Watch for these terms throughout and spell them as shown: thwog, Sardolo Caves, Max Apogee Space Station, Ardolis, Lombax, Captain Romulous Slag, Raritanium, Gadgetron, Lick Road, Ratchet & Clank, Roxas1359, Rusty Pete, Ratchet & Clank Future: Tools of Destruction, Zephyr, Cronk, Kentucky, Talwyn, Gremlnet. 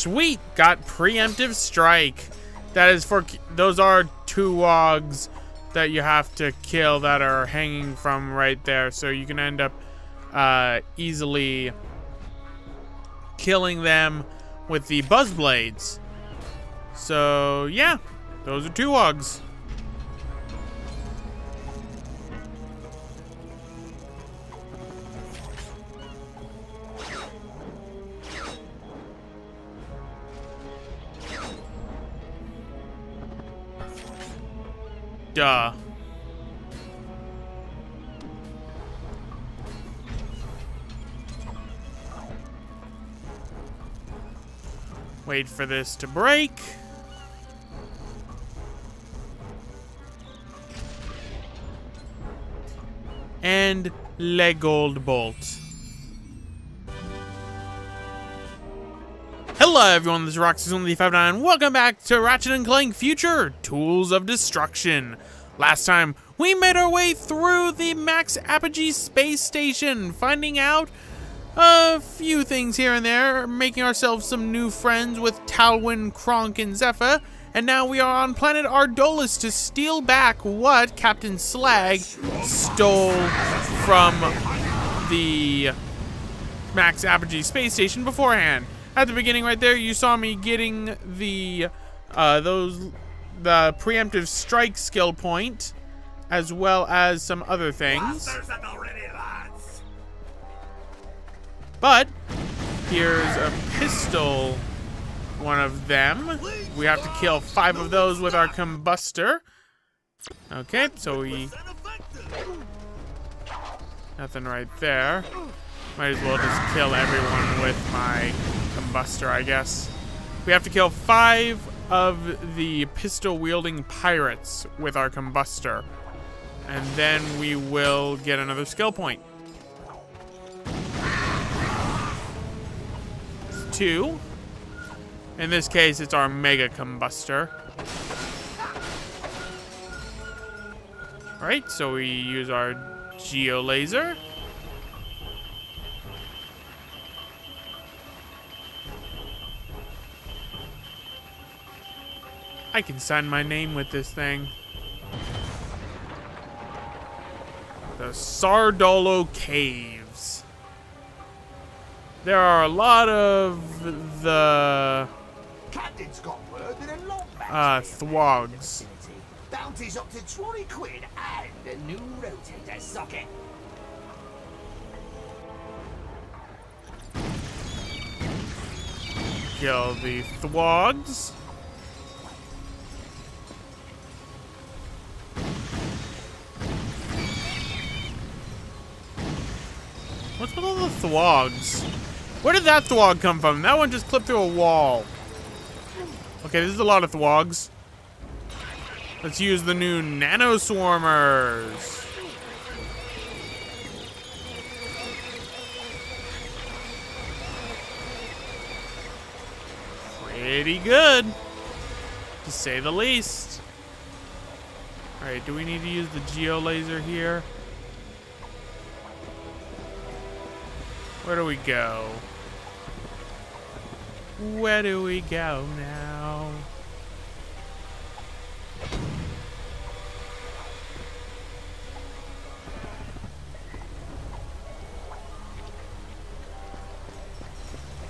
Sweet! Got preemptive strike. That is for... Those are two wogs that you have to kill that are hanging from right there. So you can end up easily killing them with the buzz blades. So, yeah. Those are two wogs. Duh. Wait for this to break. And Legold Bolt. Hello everyone, this is Roxas1359. Welcome back to Ratchet & Clank Future: Tools of Destruction. Last time, we made our way through the Max Apogee Space Station, finding out a few things here and there, making ourselves some new friends with Talwyn, Cronk, and Zephyr, and now we are on planet Ardolis to steal back what Captain Slag stole from the Max Apogee Space Station beforehand. At the beginning right there, you saw me getting the preemptive strike skill point, as well as some other things. But here's a pistol, one of them. We have to kill 5 of those with our combustor. Okay, so we... Nothing right there. Might as well just kill everyone with my combustor, I guess. We have to kill 5 of the pistol-wielding pirates with our combustor. And then we will get another skill point. 2. In this case, it's our mega combustor. Alright, so we use our geo laser. I can sign my name with this thing. The Sardolo Caves. There are a lot of the thwogs. Bounties up to £20 and a new rotator socket. Kill the thwogs. What's with all the thwogs? Where did that thwog come from? That one just clipped through a wall. Okay, this is a lot of thwogs. Let's use the new nano swarmers. Pretty good, to say the least. All right, do we need to use the geo laser here? Where do we go? Where do we go now?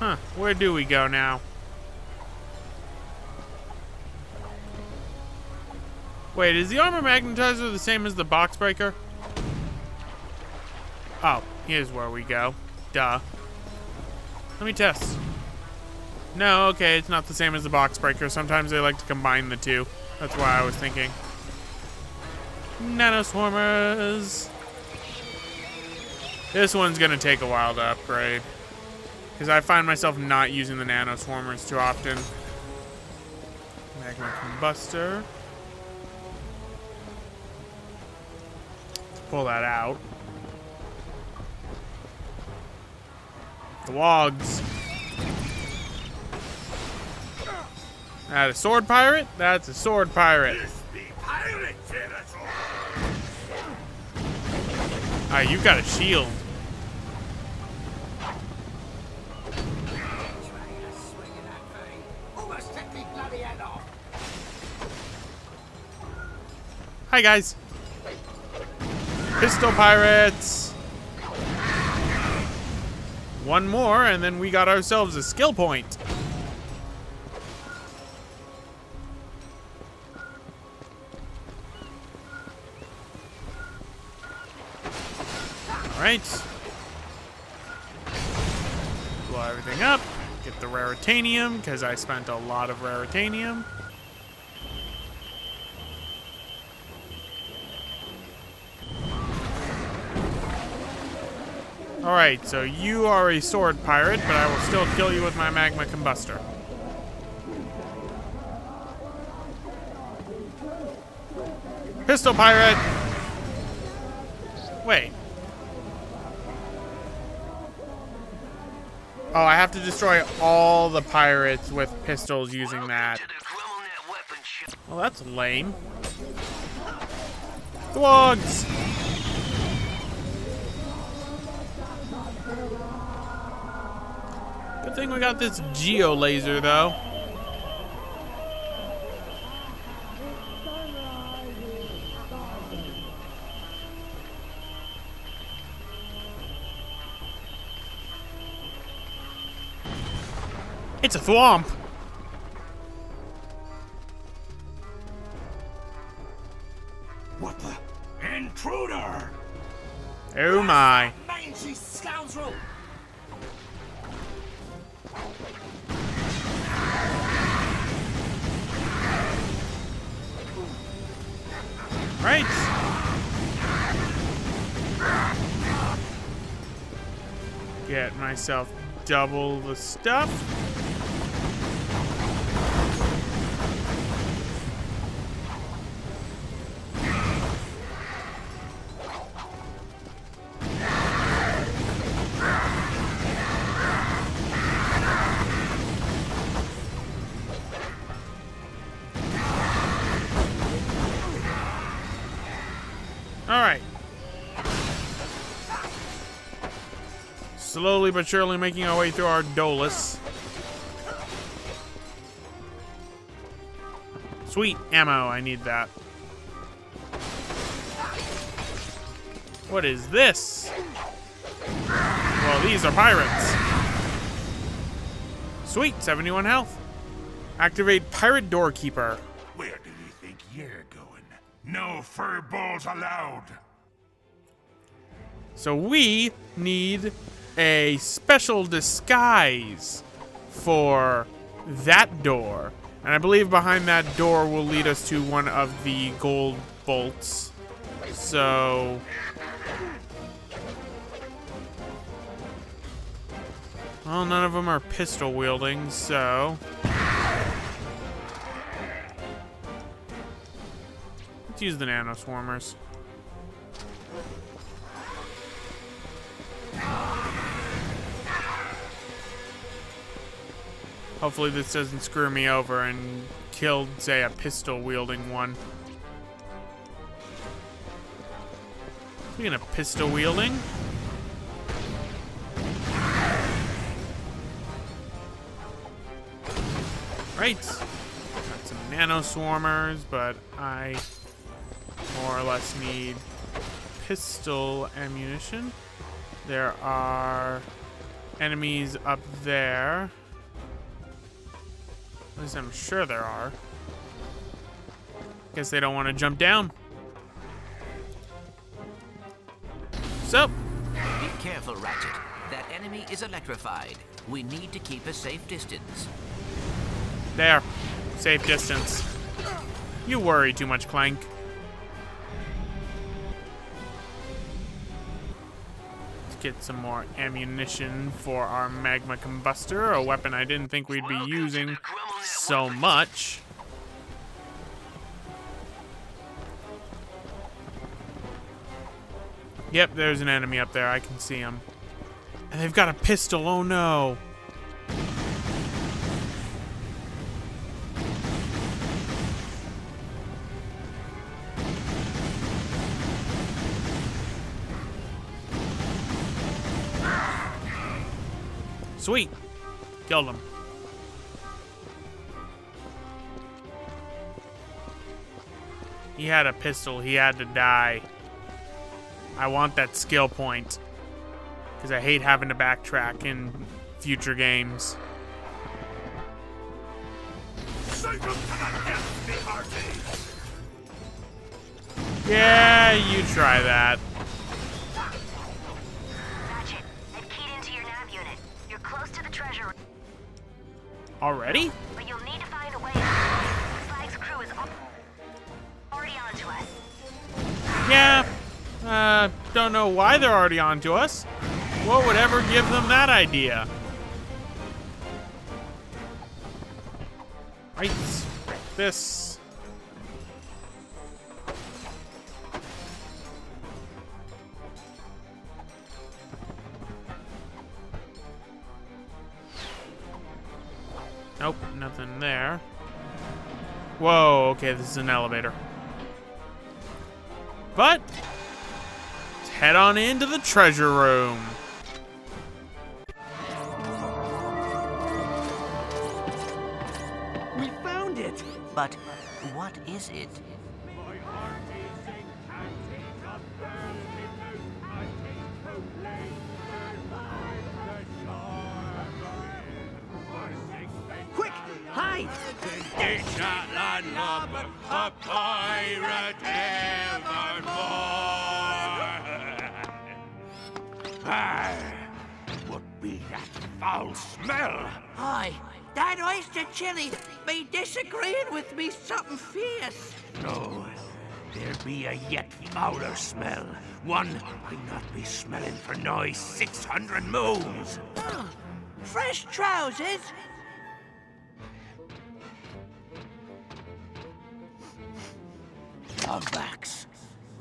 Huh, where do we go now? Wait, is the armor magnetizer the same as the box breaker? Oh, here's where we go. Duh. Let me test. No, okay, it's not the same as the box breaker. Sometimes they like to combine the two. That's why I was thinking. Nanoswarmers. This one's gonna take a while to upgrade, because I find myself not using the nanoswarmers too often. Magma combustor. Let's pull that out. Thwogs. That's a sword pirate? That's a sword pirate. Alright, you've got a shield. Hi, guys. Pistol pirates. One more, and then we got ourselves a skill point. All right. Blow everything up. Get the Raritanium, because I spent a lot of Raritanium. Alright, so you are a sword pirate, but I will still kill you with my magma combustor. Pistol pirate! Wait. Oh, I have to destroy all the pirates with pistols using that. Well, that's lame. Thwogs! I think we got this geo laser though. It's a thwomp. What the intruder? Oh my. Mangy scoundrel. Right. Get myself double the stuff. Slowly but surely making our way through Ardolis. Sweet ammo, I need that. What is this? Well, these are pirates. Sweet, 71 health. Activate pirate doorkeeper. Where do you think you're going? No fur balls allowed. So we need a special disguise for that door. And I believe behind that door will lead us to one of the gold bolts. So well, none of them are pistol wielding, so let's use the nanoswarmers. Hopefully this doesn't screw me over and kill, say, a pistol-wielding one. Speaking of pistol-wielding, right. Got some nanoswarmers, but I more or less need pistol ammunition. There are enemies up there. At least I'm sure there are. Guess they don't want to jump down. So. Be careful, Ratchet. That enemy is electrified. We need to keep a safe distance. There. Safe distance. You worry too much, Clank. Let's get some more ammunition for our magma combustor, a weapon I didn't think we'd be using so much. Yep, there's an enemy up there. I can see him. And they've got a pistol. Oh no. Sweet. Killed him. He had a pistol. He had to die. I want that skill point, because I hate having to backtrack in future games. Yeah, you try that. Ratchet, I've keyed into your nav unit. You're close to the treasure room. Already? But you'll need to find a way out. Slag's crew is already onto us. Yeah. Don't know why they're already onto us. What would ever give them that idea? Right. This. Nope, nothing there. Whoa, okay, this is an elevator. But let's head on into the treasure room. We found it. But what is it? It's not another a pirate evermore. What be that foul smell? Aye, that oyster chili be disagreeing with me something fierce. No, there be a yet fouler smell. One I not be smelling for nigh 600 moons. Oh, fresh trousers? Lombax,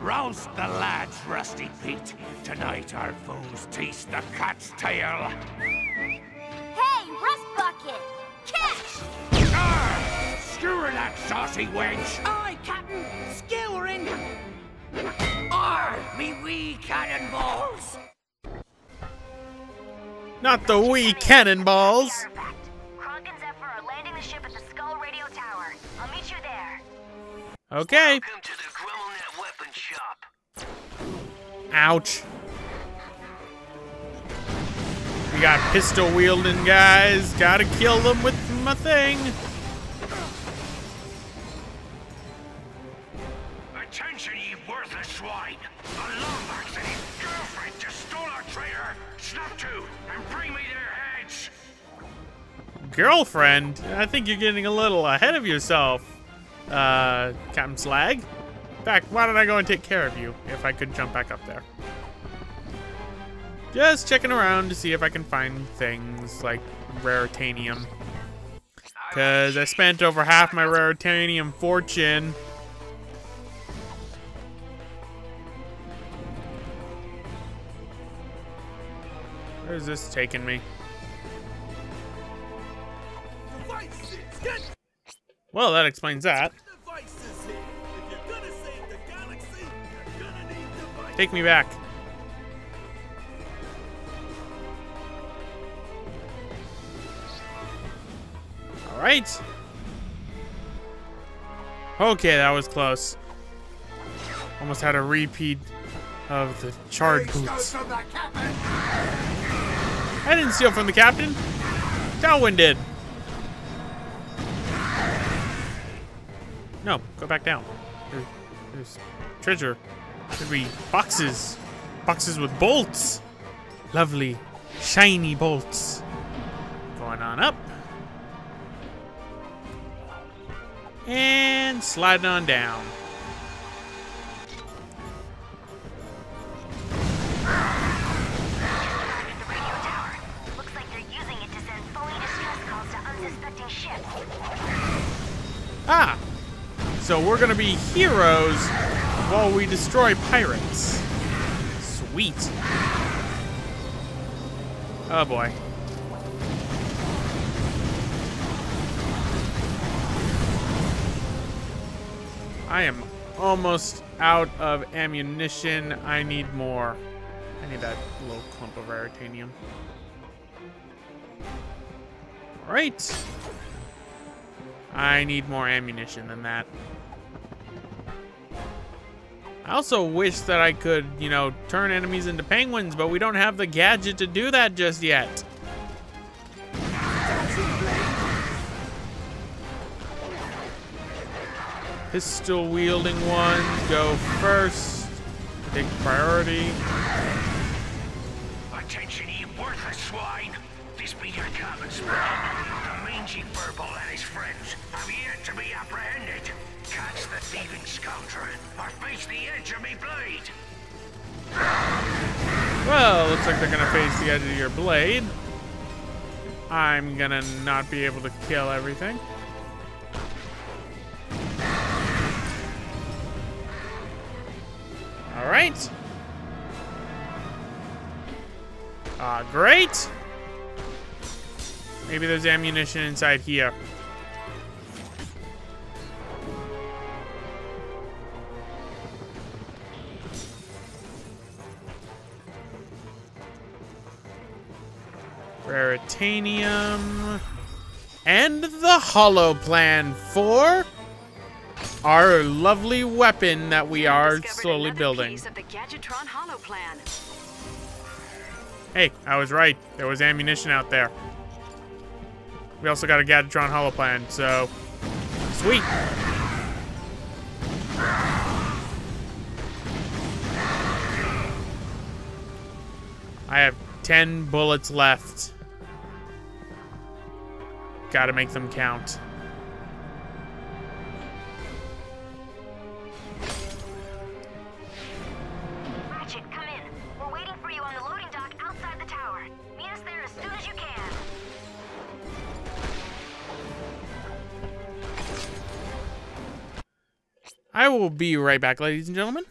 rouse the lads, Rusty Pete. Tonight our foes taste the cat's tail. Hey, Rust Bucket, catch! Arr! Skewer that saucy wench! Aye, Captain, skewering! Arr, me wee cannonballs! Not the wee cannonballs! Cronk and Zephyr are landing the ship at the Skull Radio Tower. I'll meet you there. Okay. Welcome to the Gremlnet weapon shop. Ouch. We got pistol wielding guys. Gotta kill them with my thing. Attention, you worthless swine. A Lombax and his girlfriend just stole our traitor. Snap to and bring me their heads. Girlfriend? I think you're getting a little ahead of yourself. Captain Slag. In fact, why don't I go and take care of you if I could jump back up there? Just checking around to see if I can find things like Raritanium. Because I spent over half my Raritanium fortune. Where is this taking me? Well, that explains that. Take me back. All right. Okay, that was close. Almost had a repeat of the charred boots. I didn't steal from the captain. Talwyn did. No, go back down. There's treasure. Should be boxes. Boxes with bolts. Lovely, shiny bolts. Going on up. And sliding on down. Looks like they're using it to send phony distress calls to unsuspecting ships. Ah! So we're going to be heroes while we destroy pirates. Sweet. Oh, boy. I am almost out of ammunition. I need more. I need that little clump of Raritanium. All right. I need more ammunition than that. I also wish that I could, you know, turn enemies into penguins, but we don't have the gadget to do that just yet. Pistol-wielding ones go first. Take priority. Attention, you worthless swine. This meteor common swine, the mangy purple and his friends have yet to be apprehended. Catch the thieving scoundrel or face the edge of me blade. Well, looks like they're gonna face the edge of your blade. I'm gonna not be able to kill everything. All right. Great. Maybe there's ammunition inside here. Raritanium. And the hollow plan for our lovely weapon that we are slowly building. Piece of the Gadgetron hollow plan. Hey, I was right. There was ammunition out there. We also got a Gadgetron hollow plan, so sweet. I have 10 bullets left. Gotta make them count. I will be right back, ladies and gentlemen.